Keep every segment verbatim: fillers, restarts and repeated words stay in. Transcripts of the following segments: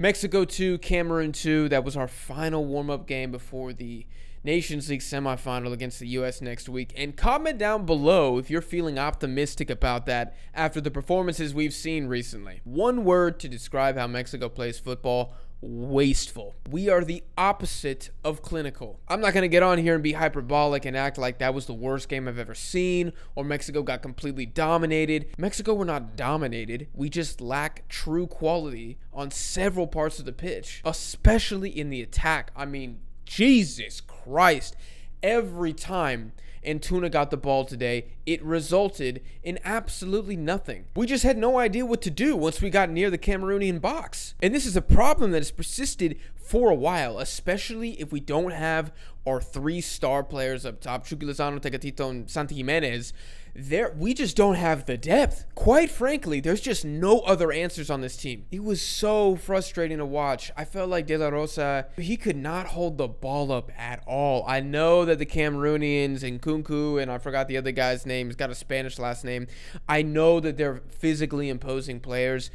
Mexico two, Cameroon two. That was our final warm-up game before the Nations League semifinal against the U S next week. And comment down below if you're feeling optimistic about that after the performances we've seen recently. One word to describe how Mexico plays football: wasteful. We are the opposite of clinical. I'm not going to get on here and be hyperbolic and act like that was the worst game I've ever seen or Mexico got completely dominated. Mexico were not dominated. We just lack true quality on several parts of the pitch, especially in the attack. I mean, Jesus Christ. Every time Antuna got the ball today, it resulted in absolutely nothing. We just had no idea what to do once we got near the Cameroonian box. And this is a problem that has persisted for a while, especially if we don't have our three star players up top, Chucky Lozano, Tecatito, and Santi Jimenez. There, we just don't have the depth. Quite frankly, there's just no other answers on this team. It was so frustrating to watch. I felt like De La Rosa, he could not hold the ball up at all. I know that the Cameroonians and Kunku, and I forgot the other guy's name, he's got a Spanish last name. I know that they're physically imposing players,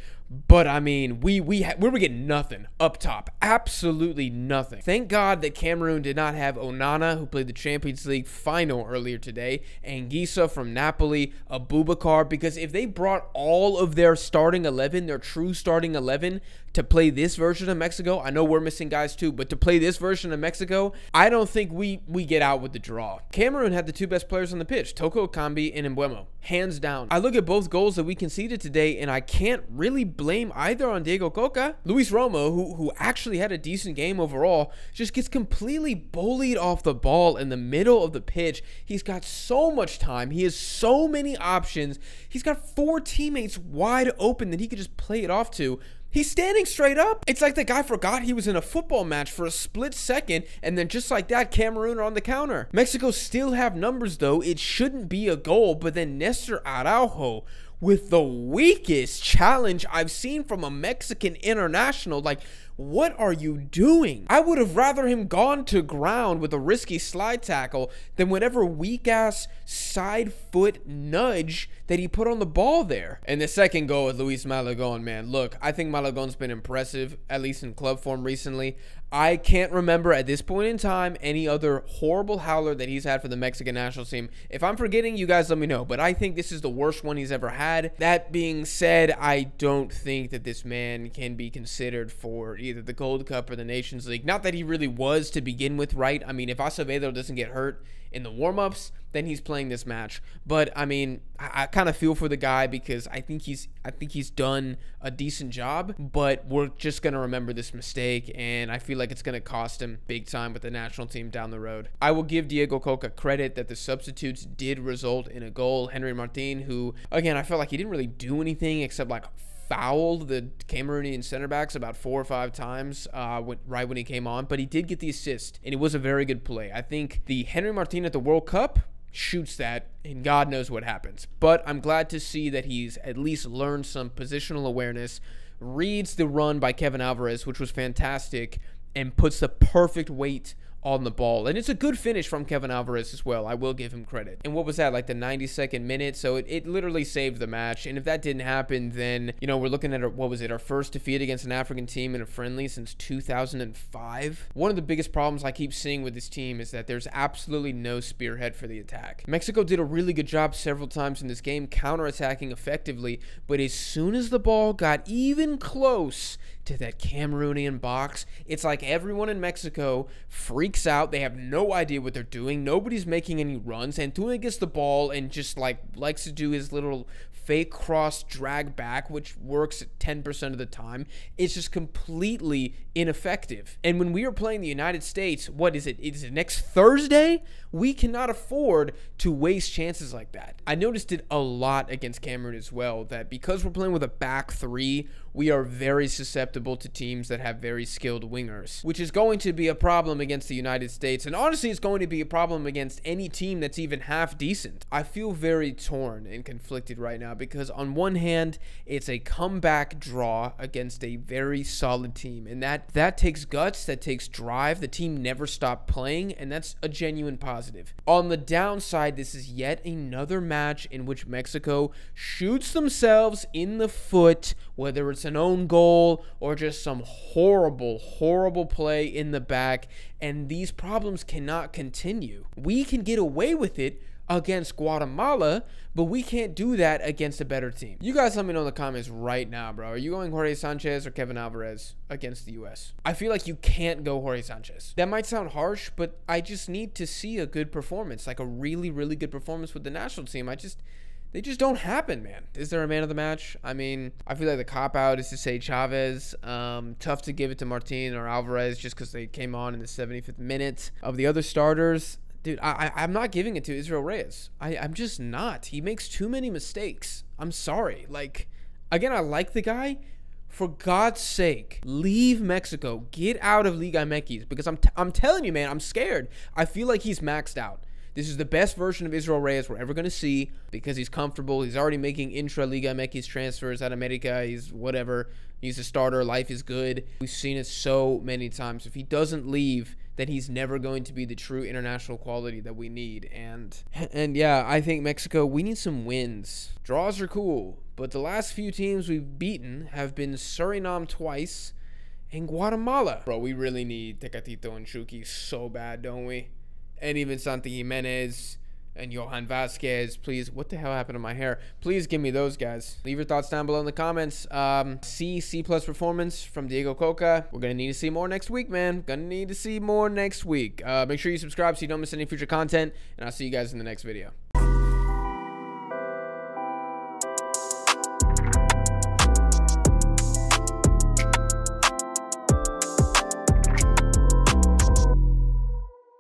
but I mean, we we, ha we were getting nothing up top. Absolutely nothing. Thank God that Cameroon did not have Onana, who played the Champions League final earlier today, and Anguissa from Napoli, Abubakar, because if they brought all of their starting eleven, their true starting eleven, to play this version of Mexico, I know we're missing guys too, but to play this version of Mexico, I don't think we, we get out with the draw. Cameroon had the two best players on the pitch, Toko Okambi and Mbwemo, hands down. I look at both goals that we conceded today, and I can't really blame either on Diego Coca. Luis Romo, who, who actually had a decent game overall, just gets completely bullied off the ball in the middle of the pitch. He's got so much time. He has so many options. He's got four teammates wide open that he could just play it off to. He's standing straight up. It's like the guy forgot he was in a football match for a split second, and then just like that, Cameroon are on the counter. Mexico still have numbers, though. It shouldn't be a goal, but then Nestor Araujo with the weakest challenge I've seen from a Mexican international. Like, what are you doing? I would have rather him gone to ground with a risky slide tackle than whatever weak-ass side foot nudge that he put on the ball there. And the second goal with Luis Malagón, man. Look, I think Malagón's been impressive, at least in club form recently. I can't remember at this point in time any other horrible howler that he's had for the Mexican national team. If I'm forgetting, you guys let me know, but I think this is the worst one he's ever had. That being said, I don't think that this man can be considered for either the Gold Cup or the Nations League. Not that he really was to begin with, right? I mean, if Acevedo doesn't get hurt in the warm-ups, then he's playing this match. But I mean, I, I kind of feel for the guy because I think he's I think he's done a decent job, but we're just gonna remember this mistake, and I feel like it's gonna cost him big time with the national team down the road. I will give Diego Coca credit that the substitutes did result in a goal. Henry Martin, who again I felt like he didn't really do anything except like fouled the Cameroonian center backs about four or five times uh, when, right when he came on, but he did get the assist, and it was a very good play. I think the Henry Martin at the World Cup shoots that, and God knows what happens. But I'm glad to see that he's at least learned some positional awareness, reads the run by Kevin Alvarez, which was fantastic, and puts the perfect weight on the ball. And it's a good finish from Kevin Alvarez as well. I will give him credit. And what was that, like the ninety-second minute? So it, it literally saved the match. And if that didn't happen, then, you know, we're looking at, our, what was it, our first defeat against an African team in a friendly since two thousand five. One of the biggest problems I keep seeing with this team is that there's absolutely no spearhead for the attack. Mexico did a really good job several times in this game, counterattacking effectively, but as soon as the ball got even close to that Cameroonian box, it's like everyone in Mexico freaks out. They have no idea what they're doing. Nobody's making any runs. Antuna gets the ball and just like likes to do his little fake cross drag back, which works ten percent of the time. It's just completely ineffective. And when we are playing the United States, what is it? Is it next Thursday? We cannot afford to waste chances like that. I noticed it a lot against Cameroon as well, that because we're playing with a back three, we are very susceptible to teams that have very skilled wingers, which is going to be a problem against the United States. And honestly, it's going to be a problem against any team that's even half decent. I feel very torn and conflicted right now because on one hand, it's a comeback draw against a very solid team. And that, that takes guts, that takes drive. The team never stopped playing, and that's a genuine positive. On the downside, this is yet another match in which Mexico shoots themselves in the foot whether it's an own goal or just some horrible, horrible play in the back. And these problems cannot continue. We can get away with it against Guatemala, but we can't do that against a better team. You guys let me know in the comments right now, bro. Are you going Jorge Sanchez or Kevin Alvarez against the U S? I feel like you can't go Jorge Sanchez. That might sound harsh, but I just need to see a good performance, like a really, really good performance with the national team. I just... They just don't happen, man. Is there a man of the match? I mean, I feel like the cop-out is to say Chavez. Um, tough to give it to Martin or Alvarez just because they came on in the seventy-fifth minute. Of the other starters, dude, I, I, I'm not giving it to Israel Reyes. I, I'm just not. He makes too many mistakes. I'm sorry. Like, again, I like the guy. For God's sake, leave Mexico. Get out of Liga M X because I'm, t I'm telling you, man, I'm scared. I feel like he's maxed out. This is the best version of Israel Reyes we're ever going to see because he's comfortable. He's already making intra-Liga M X transfers at America. He's whatever. He's a starter. Life is good. We've seen it so many times. If he doesn't leave, then he's never going to be the true international quality that we need. And, and yeah, I think Mexico, we need some wins. Draws are cool, but the last few teams we've beaten have been Suriname twice and Guatemala. Bro, we really need Tecatito and Chucky so bad, don't we? And even Santi Jimenez and Johan Vasquez, please. What the hell happened to my hair? Please give me those guys. Leave your thoughts down below in the comments. Um, C, C plus performance from Diego Coca. We're going to need to see more next week, man. Going to need to see more next week. Uh, make sure you subscribe so you don't miss any future content. And I'll see you guys in the next video.